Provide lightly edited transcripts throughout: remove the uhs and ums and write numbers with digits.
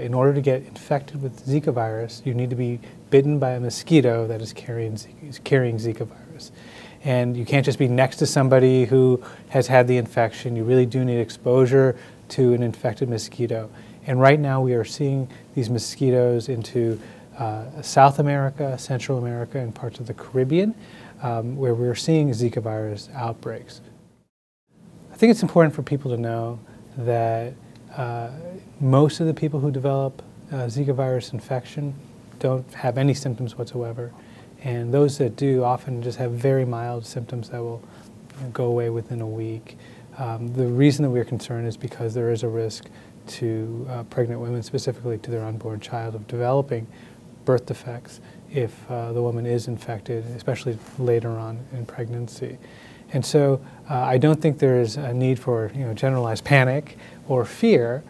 In order to get infected with Zika virus, you need to be bitten by a mosquito that is carrying Zika virus. And you can't just be next to somebody who has had the infection. You really do need exposure to an infected mosquito. And right now we are seeing these mosquitoes into South America, Central America, and parts of the Caribbean, where we're seeing Zika virus outbreaks. I think it's important for people to know that most of the people who develop Zika virus infection don't have any symptoms whatsoever. And those that do often just have very mild symptoms that will go away within a week. The reason that we're concerned is because there is a risk to pregnant women, specifically to their unborn child, of developing birth defects if the woman is infected, especially later on in pregnancy. And so I don't think there is a need for generalized panic or fear,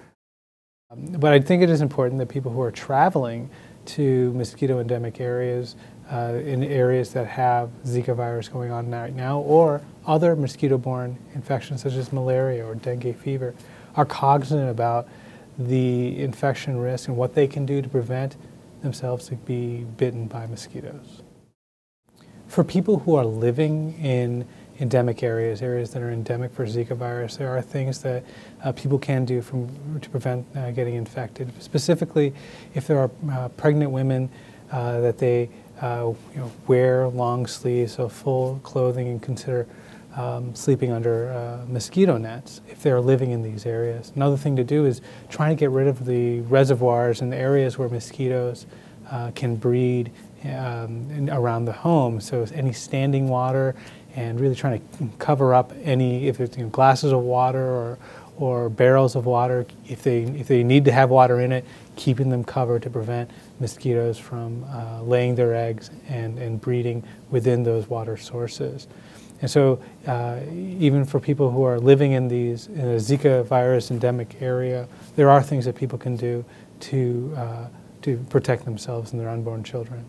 but I think it is important that people who are traveling to mosquito endemic areas, in areas that have Zika virus going on right now, or other mosquito-borne infections such as malaria or dengue fever, are cognizant about the infection risk and what they can do to prevent themselves from being bitten by mosquitoes. For people who are living in endemic areas, areas that are endemic for Zika virus, there are things that people can do to prevent getting infected. Specifically, if there are pregnant women that they wear long sleeves, so full clothing, and consider sleeping under mosquito nets if they're living in these areas. Another thing to do is trying to get rid of the reservoirs and the areas where mosquitoes can breed around the home. So any standing water, and really trying to cover up any, if it's glasses of water or barrels of water, if they need to have water in it, keeping them covered to prevent mosquitoes from laying their eggs and breeding within those water sources. And so even for people who are living in a Zika virus endemic area, there are things that people can do to protect themselves and their unborn children.